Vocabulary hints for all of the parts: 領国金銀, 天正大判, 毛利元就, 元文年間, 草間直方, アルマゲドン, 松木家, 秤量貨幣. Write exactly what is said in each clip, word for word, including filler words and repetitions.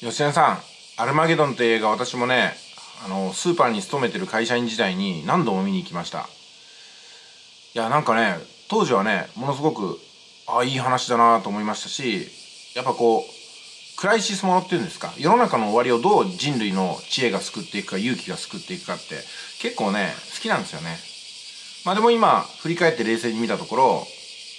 芳根さん、アルマゲドンって映画、私もね、あのスーパーに勤めてる会社員時代に何度も見に行きました。いや、なんかね、当時はね、ものすごくああいい話だなと思いましたし、やっぱこうクライシスものっていうんですか、世の中の終わりをどう人類の知恵が救っていくか、勇気が救っていくかって結構ね好きなんですよね。まあでも今振り返って冷静に見たところ、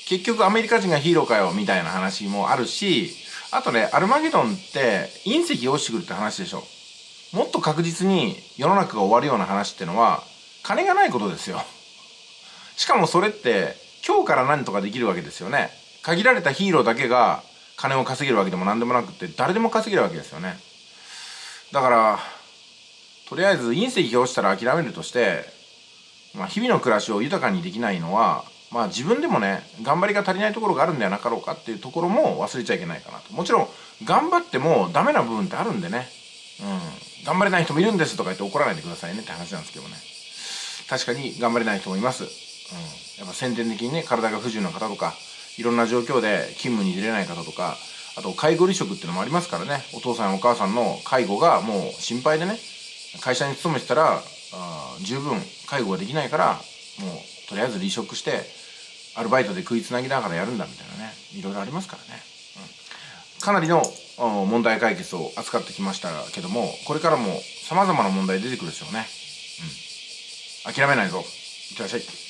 結局アメリカ人がヒーローかよみたいな話もあるし、あとね、アルマゲドンって隕石落ちてくるって話でしょ。もっと確実に世の中が終わるような話ってのは金がないことですよ。しかもそれって今日から何とかできるわけですよね。限られたヒーローだけが金を稼げるわけでも何でもなくて、誰でも稼げるわけですよね。だからとりあえず隕石が落ちたら諦めるとして、まあ、日々の暮らしを豊かにできないのは、まあ自分でもね、頑張りが足りないところがあるんではなかろうかっていうところも忘れちゃいけないかなと。もちろん頑張ってもダメな部分ってあるんでね、うん、頑張れない人もいるんですとか言って怒らないでくださいねって話なんですけどね。確かに頑張れない人もいます。うん、やっぱ先天的にね、体が不自由な方とか、いろんな状況で勤務に出れない方とか、あと介護離職っていうのもありますからね。お父さんやお母さんの介護がもう心配でね、会社に勤めてたらあ十分介護ができないから、もうとりあえず離職してアルバイトで食いつなぎながらやるんだみたいなね、いろいろありますからね、うん、かなりの問題解決を扱ってきましたけども、これからもさまざまな問題出てくるでしょうね。うん、諦めないぞ。いってらっしゃい。